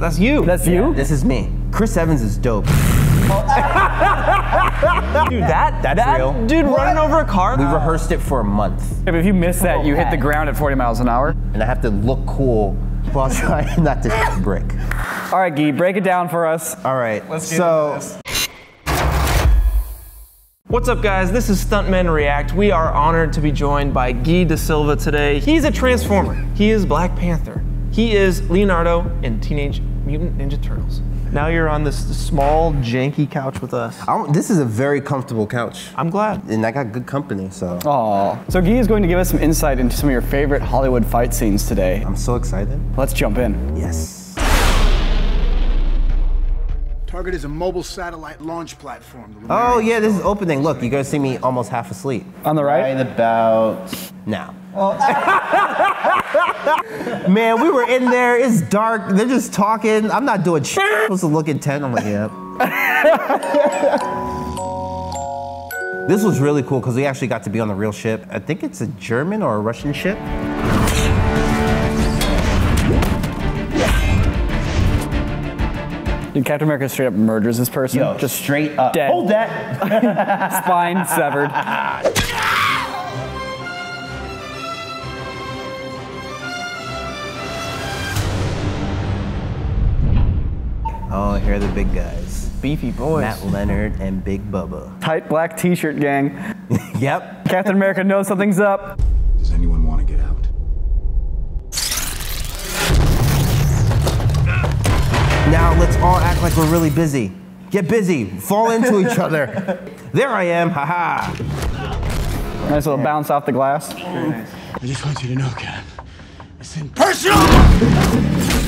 That's you. That's you? This is me. Chris Evans is dope. Dude, that's real. Dude, what? Running over a car? We rehearsed it for a month. Yeah, but if you miss that, you hit the ground at 40 miles an hour. And I have to look cool while trying not to brick. All right, Gui, break it down for us. All right, let's do this. What's up, guys? This is Stuntmen React. We are honored to be joined by Gui DaSilva today. He's a Transformer. He is Black Panther. He is Leonardo in Teenage Mutant Ninja Turtles. Now you're on this small, janky couch with us. This is a very comfortable couch. I'm glad. And I got good company, so. Aww. So Gui is going to give us some insight into some of your favorite Hollywood fight scenes today. I'm so excited. Let's jump in. Yes. Target is a mobile satellite launch platform. Oh yeah, this is opening. Look, you guys see me almost half asleep. On the right? Right about now. Oh. Man, we were in there, it's dark, they're just talking. I'm not doing shit. I'm supposed to look intent, I'm like, yeah. This was really cool because we actually got to be on the real ship. I think it's a German or a Russian ship. Dude, Captain America straight up murders this person. Yo, just straight up. Dead. Hold that. Spine severed. Oh, here are the big guys. Beefy boys. Matt Leonard and Big Bubba. Tight black t-shirt gang. Yep. Captain America knows something's up. Does anyone want to get out? Now let's all act like we're really busy. Get busy, fall into each other. There I am, haha. -ha. Nice little bounce off the glass. Nice. I just want you to know, Cap, it's impersonal!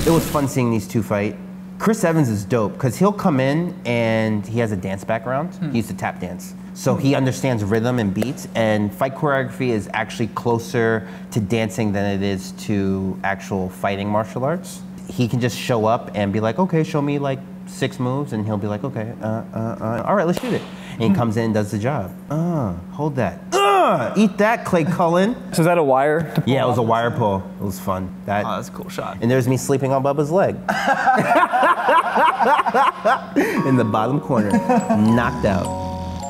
It was fun seeing these two fight. Chris Evans is dope, because he'll come in and he has a dance background. He used to tap dance. So he understands rhythm and beats, and fight choreography is actually closer to dancing than it is to actual fighting martial arts. He can just show up and be like, okay, show me like 6 moves, and he'll be like, okay, all right, let's shoot it. And he comes in and does the job. Hold that. Eat that, Clay Cullen. So is that a wire? Yeah, it was a wire pull. It was fun. That, oh, that's a cool shot. And there's me sleeping on Bubba's leg. In the bottom corner, knocked out.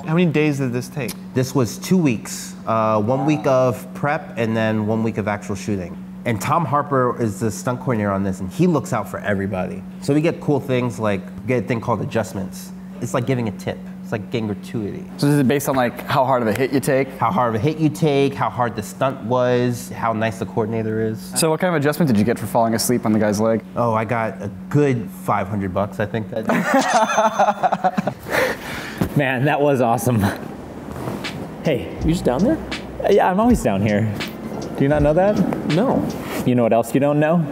How many days did this take? This was 2 weeks. 1 week of prep and then 1 week of actual shooting. And Tom Harper is the stunt coordinator on this, and he looks out for everybody. So we get cool things like, we get a thing called adjustments. It's like giving a tip. It's like getting gratuity. So this is based on like how hard of a hit you take? How hard of a hit you take, how hard the stunt was, how nice the coordinator is. So what kind of adjustment did you get for falling asleep on the guy's leg? Oh, I got a good 500 bucks, I think. Man, that was awesome. Hey, you just down there? Yeah, I'm always down here. Do you not know that? No. You know what else you don't know?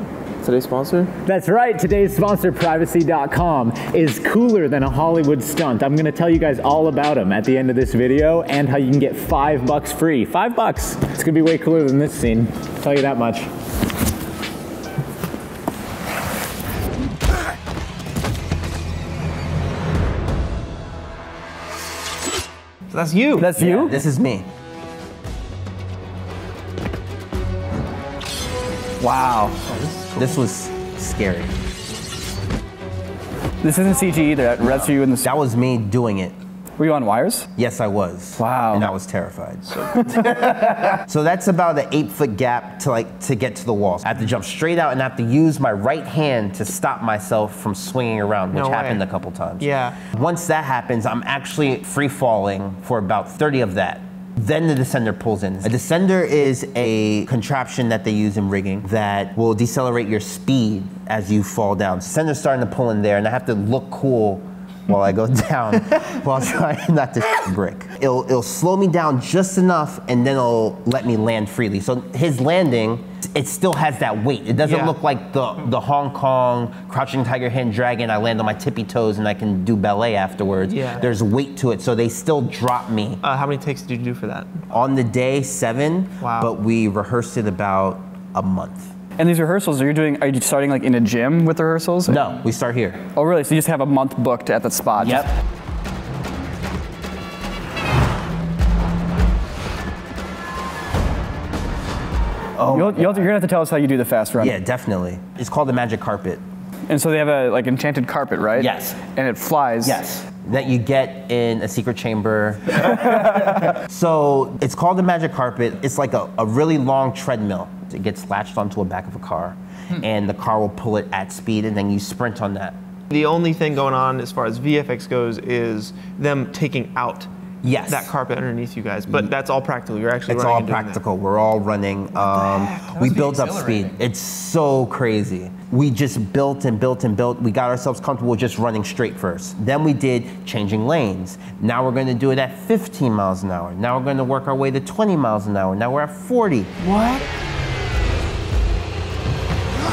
Today's sponsor? That's right, today's sponsor, privacy.com, is cooler than a Hollywood stunt. I'm gonna tell you guys all about them at the end of this video and how you can get $5 free. $5! It's gonna be way cooler than this scene, I'll tell you that much. So that's you. That's you? This is me. Wow, this was scary. This isn't CG either, that rests you in the... That was me doing it. Were you on wires? Yes, I was. Wow. And I was terrified. So that's about an 8-foot gap to get to the wall. I have to jump straight out and I have to use my right hand to stop myself from swinging around, which happened a couple times. Yeah. Once that happens, I'm actually free-falling for about 30 of that. Then the descender pulls in. A descender is a contraption that they use in rigging that will decelerate your speed as you fall down. Descender's starting to pull in there, and I have to look cool while I go down while trying not to brick. It'll slow me down just enough, and then it'll let me land freely. So his landing, it still has that weight. It doesn't look like the Hong Kong Crouching Tiger, Hidden Dragon. I land on my tippy toes and I can do ballet afterwards. Yeah. There's weight to it, so they still drop me. How many takes did you do for that? On the day, 7. Wow. But we rehearsed it about a month. And these rehearsals, are you starting like in a gym with rehearsals? No, we start here. Oh really, so you just have a month booked at that spot? Yep. Oh, you're gonna have to tell us how you do the fast run. Yeah, definitely. It's called the magic carpet. And so they have a like enchanted carpet, right? Yes. And it flies. Yes. That you get in a secret chamber. So it's called the magic carpet. It's like a really long treadmill. It gets latched onto the back of a car, and the car will pull it at speed, and then you sprint on that. The only thing going on as far as VFX goes is them taking out that carpet underneath you guys, but that's all practical. You're actually it's all practical. We're all running. We built up speed. It's so crazy. We just built and built and built. We got ourselves comfortable just running straight first. Then we did changing lanes. Now we're going to do it at 15 miles an hour. Now we're going to work our way to 20 miles an hour. Now we're at 40. What?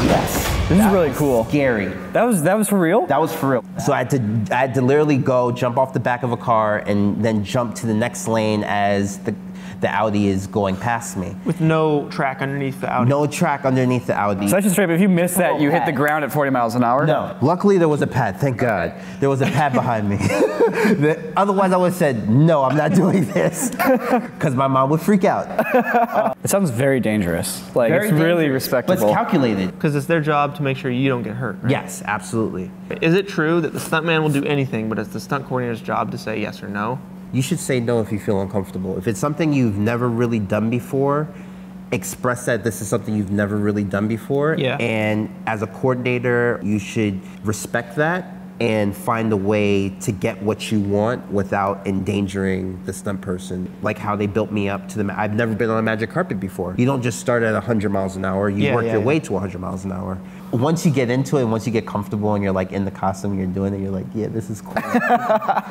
Yes. This is really cool. Scary. That was for real? That was for real. So I had to literally go jump off the back of a car and then jump to the next lane as the Audi is going past me. With no track underneath the Audi. No track underneath the Audi. So I should say, if you miss that, you hit the ground at 40 miles an hour? No. Luckily there was a pad, thank God. There was a pad behind me. Otherwise I would have said, no, I'm not doing this. Because my mom would freak out. It sounds very dangerous. Like, very dangerous. Really respectable. But it's calculated. Because it's their job to make sure you don't get hurt, right? Yes, absolutely. Is it true that the stuntman will do anything, but it's the stunt coordinator's job to say yes or no? You should say no if you feel uncomfortable. If it's something you've never really done before, express that this is something you've never really done before. Yeah. And as a coordinator, you should respect that and find a way to get what you want without endangering the stunt person. Like how they built me up to I've never been on a magic carpet before. You don't just start at 100 miles an hour, you work your way to 100 miles an hour. Once you get into it, once you get comfortable and you're like in the costume, you're doing it, you're like, yeah, this is cool.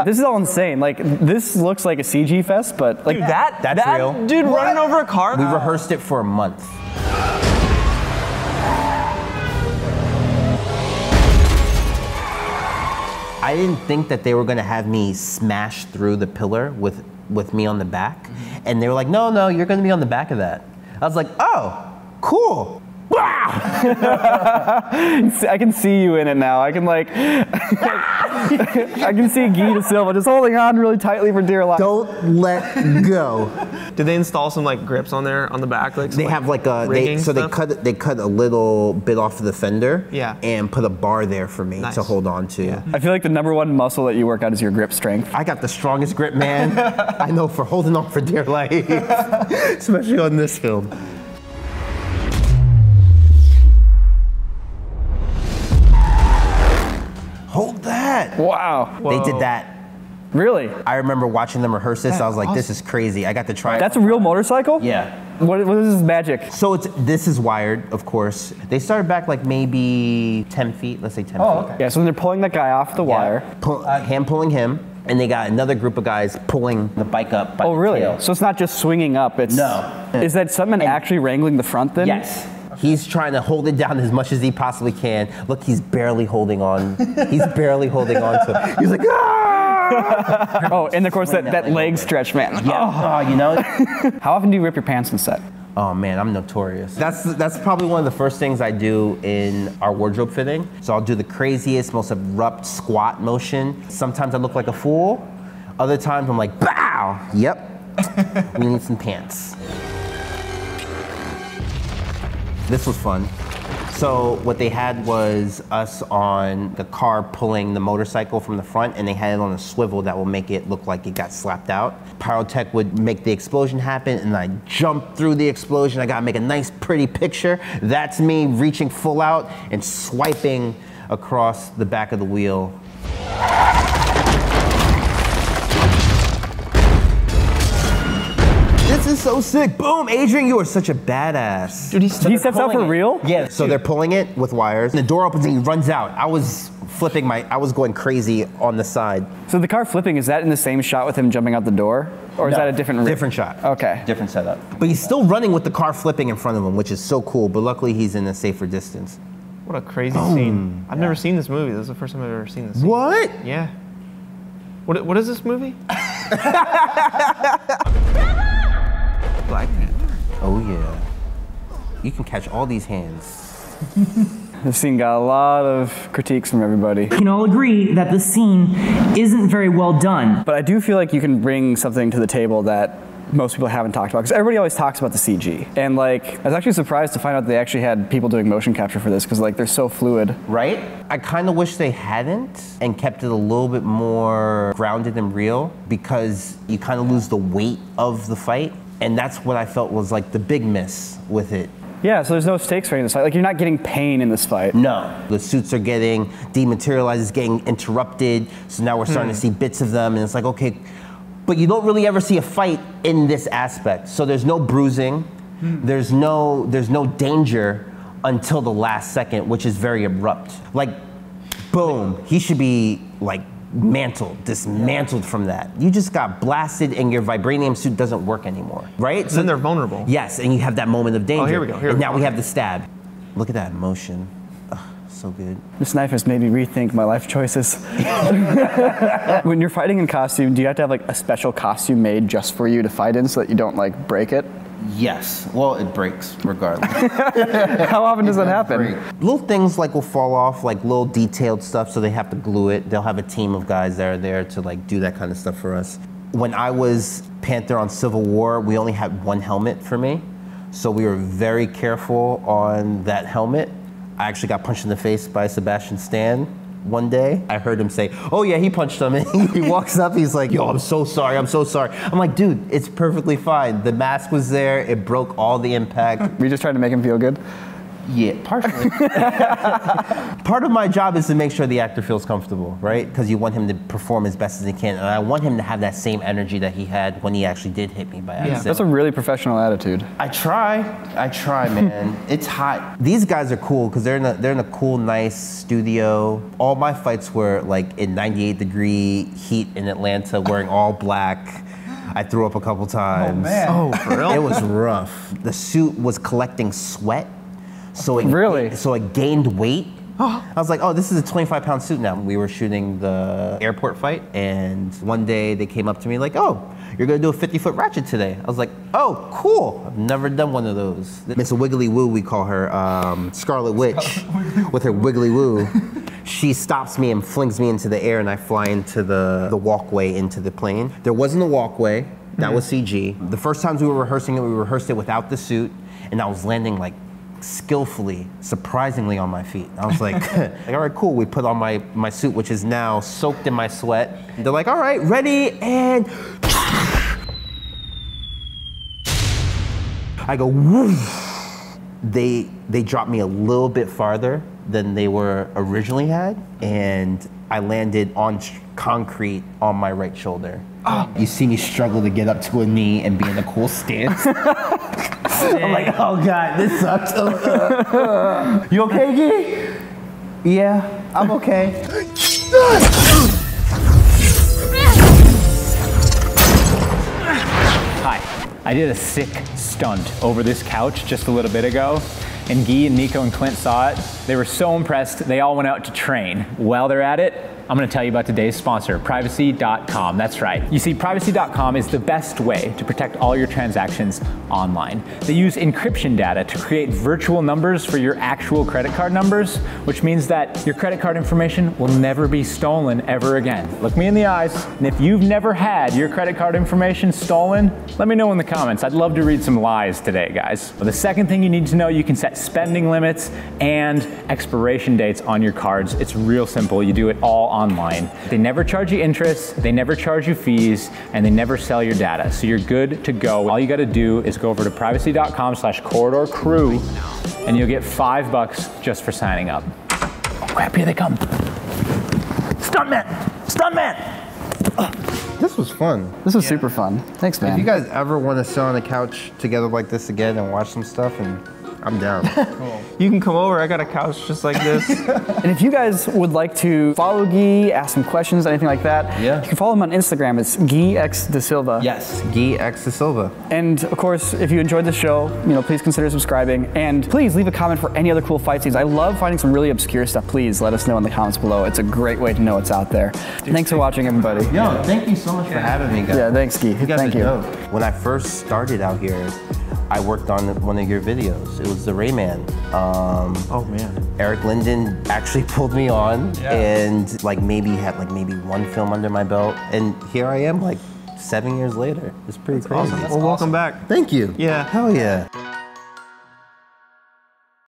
This is all insane. Like, this looks like a CG fest, but like- Dude, that's real. Dude, what? Running over a car? We rehearsed it for a month. I didn't think that they were gonna have me smash through the pillar with me on the back. And they were like, no, no, you're gonna be on the back of that. I was like, oh, cool. Wow! I can see you in it now. I can like, I can see Gui DaSilva just holding on really tightly for dear life. Don't let go. Did they install some like grips on there on the back? Like, they cut a little bit off of the fender. Yeah. And put a bar there for me to hold on to. Yeah. I feel like the #1 muscle that you work out is your grip strength. I got the strongest grip, man. I know for holding on for dear life, especially on this film. Hold that. Wow. Whoa. They did that. Really? I remember watching them rehearse this. I was like, this is crazy. I got to try it. That's a real motorcycle? Yeah. What is this magic? So this is wired, of course. They started back like maybe 10 feet. Let's say 10 feet. Okay. Yeah, so then they're pulling that guy off the wire. Hand pulling him. And they got another group of guys pulling the bike up by the tail. So it's not just swinging up. It's No. Is that someone actually wrangling the front then? Yes. He's trying to hold it down as much as he possibly can. Look, he's barely holding on. He's barely holding on to it. He's like, ah! Oh, and of course that leg stretch, man. Yeah, you know? How often do you rip your pants on set? Oh man, I'm notorious. That's probably one of the first things I do in our wardrobe fitting. So I'll do the craziest, most abrupt squat motion. Sometimes I look like a fool. Other times I'm like, bow! Yep, we need some pants. This was fun. So what they had was us on the car pulling the motorcycle from the front, and they had it on a swivel that will make it look like it got slapped out. Pyrotech would make the explosion happen, and I jumped through the explosion. I gotta make a nice pretty picture. That's me reaching full out and swiping across the back of the wheel. This is so sick. Boom, Adrian, you are such a badass. Dude, he steps out for real? Yeah, so they're pulling it with wires. And the door opens and he runs out. I was flipping I was going crazy on the side. So the car flipping, is that in the same shot with him jumping out the door? Or is that a different rip? Different shot. Okay. Different setup. But he's still running with the car flipping in front of him, which is so cool. But luckily he's in a safer distance. What a crazy scene. I've never seen this movie. This is the first time I've ever seen this. What? Scene. Yeah. What is this movie? Black Panther. Oh yeah. You can catch all these hands. This scene got a lot of critiques from everybody. We can all agree that this scene isn't very well done. But I do feel like you can bring something to the table that most people haven't talked about, because everybody always talks about the CG. And like, I was actually surprised to find out they actually had people doing motion capture for this, because like, they're so fluid. Right? I kind of wish they hadn't and kept it a little bit more grounded and real, because you kind of lose the weight of the fight. And that's what I felt was like the big miss with it. Yeah, so there's no stakes right in this fight. Like, you're not getting pain in this fight. No. The suits are getting dematerialized, it's getting interrupted, so now we're starting to see bits of them, and it's like, okay, but you don't really ever see a fight in this aspect. So there's no bruising, there's no danger until the last second, which is very abrupt. Like, boom, he should be like dismantled from that. You just got blasted and your vibranium suit doesn't work anymore, right? And so then they're vulnerable. Yes, and you have that moment of danger. Oh, here we go. Here and now we have the stab. Look at that emotion. So good. This knife has made me rethink my life choices. When you're fighting in costume, do you have to have like a special costume made just for you to fight in so that you don't like break it? Yes. Well, it breaks regardless. How often does that happen? Little things like will fall off, like little detailed stuff, so they have to glue it. They'll have a team of guys that are there to like do that kind of stuff for us. When I was Panther on Civil War, we only had one helmet for me. So we were very careful on that helmet. I actually got punched in the face by Sebastian Stan one day. I heard him say, oh yeah, he punched him. And he walks up, he's like, yo, I'm so sorry, I'm so sorry. I'm like, dude, it's perfectly fine. The mask was there, it broke all the impact. Were you just trying to make him feel good? Yeah, partially. Part of my job is to make sure the actor feels comfortable, right? Because you want him to perform as best as he can, and I want him to have that same energy that he had when he actually did hit me by accident. Yeah, that's a really professional attitude. I try, man. It's hot. These guys are cool because they're in a cool, nice studio. All my fights were like in 98-degree heat in Atlanta, wearing all black. I threw up a couple times. Oh man! Oh, for real? It was rough. The suit was collecting sweat. So it, so it gained weight. I was like, oh, this is a 25-pound suit now. We were shooting the airport fight, and one day they came up to me like, oh, you're gonna do a 50-foot ratchet today. I was like, oh, cool. I've never done one of those. Miss Wiggly Woo, we call her, Scarlet Witch, with her Wiggly Woo. She stops me and flings me into the air, and I fly into the walkway into the plane. There wasn't a walkway, that was CG. The first times we were rehearsing it, we rehearsed it without the suit, and I was landing like, skillfully, surprisingly on my feet. I was like, like, all right, cool. We put on my suit, which is now soaked in my sweat. They're like, all right, ready, and... I go, woof. They dropped me a little bit farther than they were originally had, and I landed on concrete on my right shoulder. Oh. You see me struggle to get up to a knee and be in a cool stance. I'm like, oh god, this sucks. You okay, Gui? Yeah, I'm okay. Hi, I did a sick stunt over this couch just a little bit ago, and Gui and Nico and Clint saw it. They were so impressed, they all went out to train. While they're at it, I'm gonna tell you about today's sponsor, privacy.com, that's right. You see, privacy.com is the best way to protect all your transactions online. They use encryption data to create virtual numbers for your actual credit card numbers, which means that your credit card information will never be stolen ever again. Look me in the eyes, and if you've never had your credit card information stolen, let me know in the comments. I'd love to read some lies today, guys. But the second thing you need to know, you can set spending limits and expiration dates on your cards. It's real simple, you do it all online. They never charge you interest, they never charge you fees, and they never sell your data. So you're good to go. All you gotta do is go over to privacy.com/corridorcrew and you'll get $5 just for signing up. Oh crap, here they come. Stuntman! Stuntman! This was fun. This was super fun. Thanks, man. If you guys ever wanna sit on a couch together like this again and watch some stuff, and I'm down. Cool. You can come over, I got a couch just like this. And if you guys would like to follow Gui, ask some questions, anything like that, you can follow him on Instagram, it's GuyXDaSilva. Yes, GuyXDaSilva. And of course, if you enjoyed the show, you know, please consider subscribing, and please leave a comment for any other cool fight scenes. I love finding some really obscure stuff. Please let us know in the comments below. It's a great way to know what's out there. Dude, thanks for watching, everybody. Yo, thank you so much for having me, guys. Yeah, thanks, Gui. Thank you. When I first started out here, I worked on one of your videos. It was the Rayman. Oh man. Eric Linden actually pulled me on and like maybe had like maybe one film under my belt. And here I am like 7 years later. It's pretty crazy. Awesome. Well, awesome. Welcome back. Thank you. Yeah. Hell yeah.